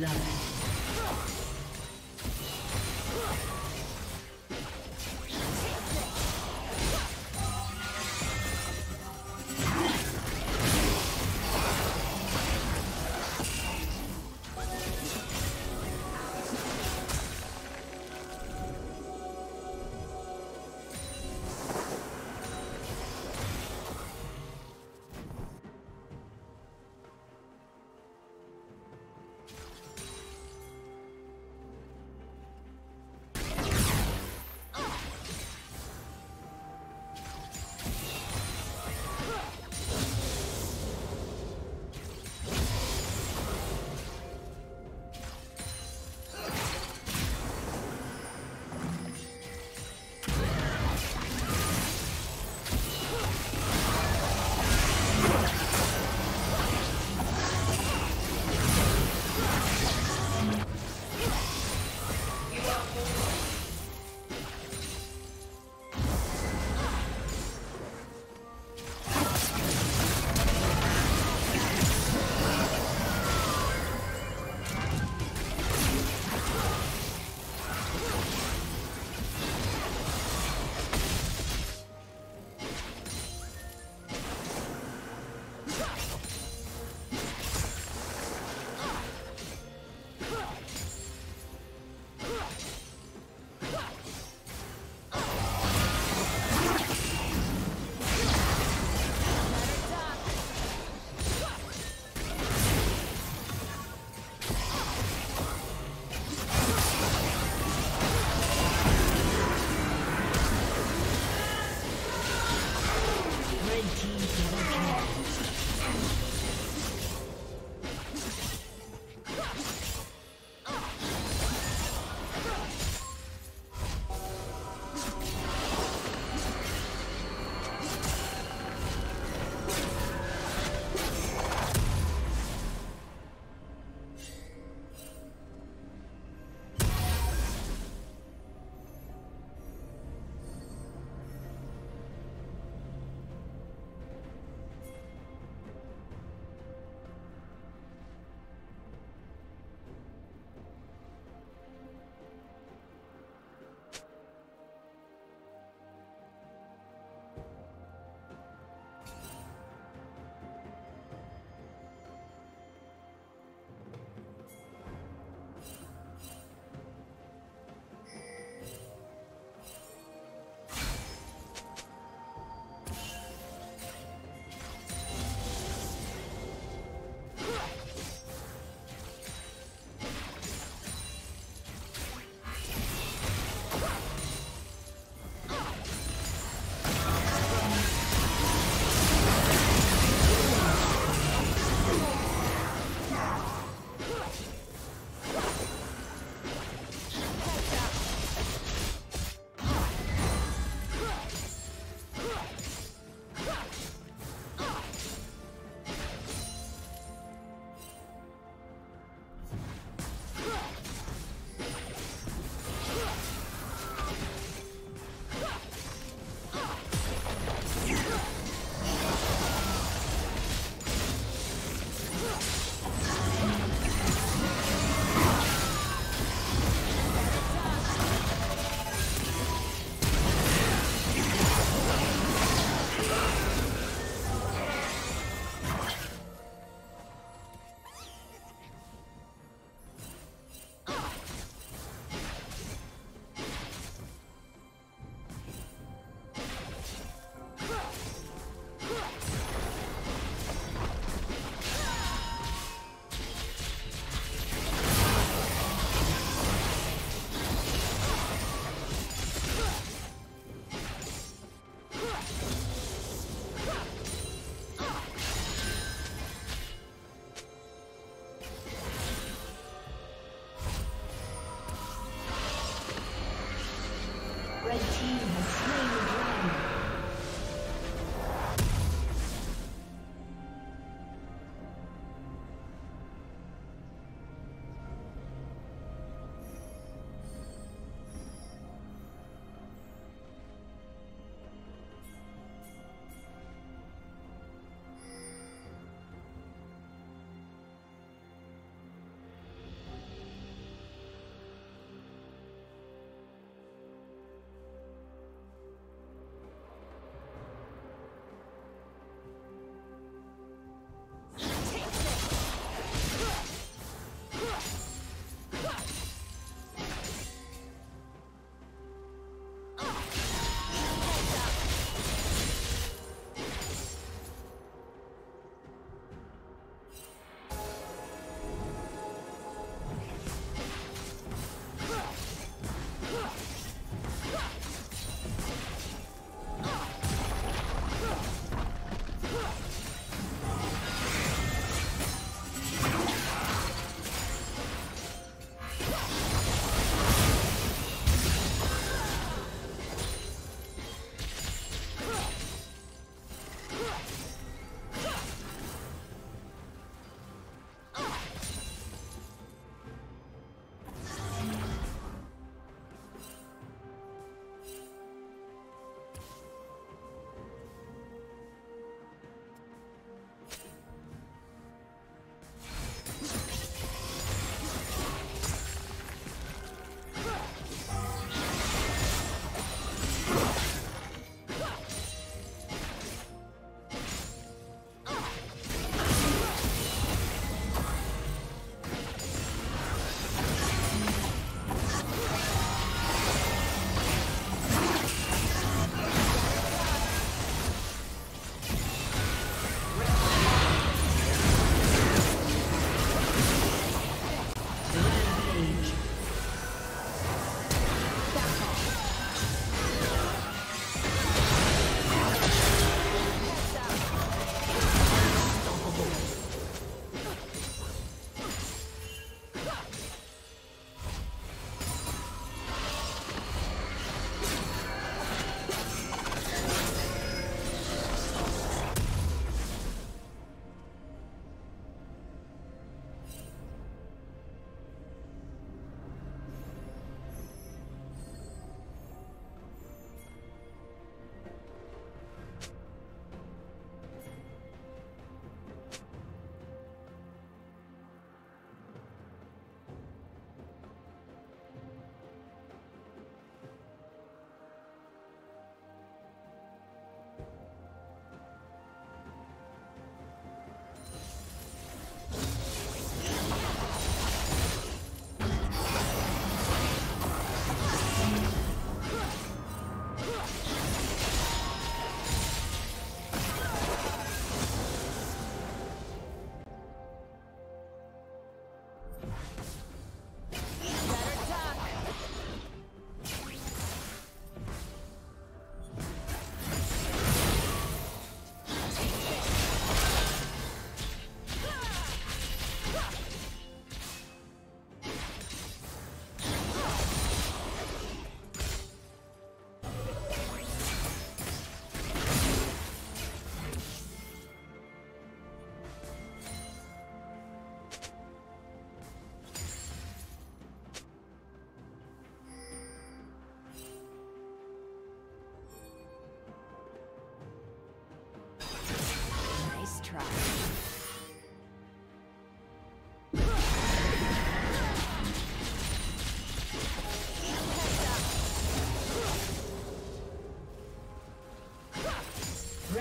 love.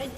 Red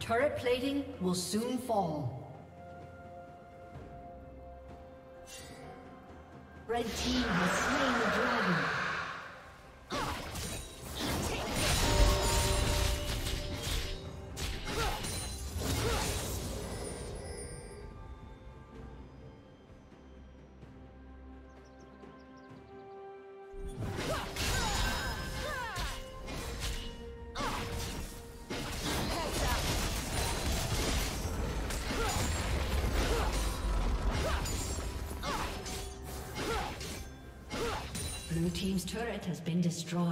Turret plating will soon fall. Red Team has slain the dragon. Blue Team's turret has been destroyed.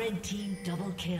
Red Team double kill.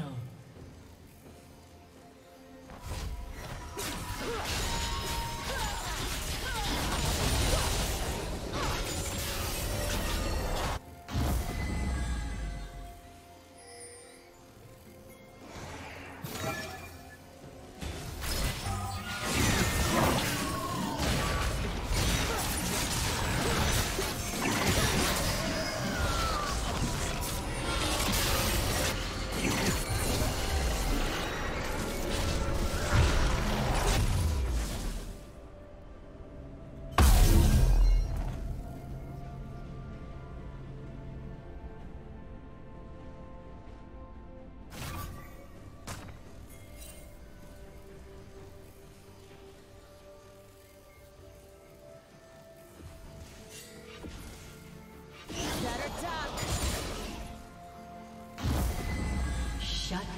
Shut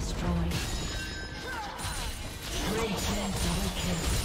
destroyed. Red team double kill.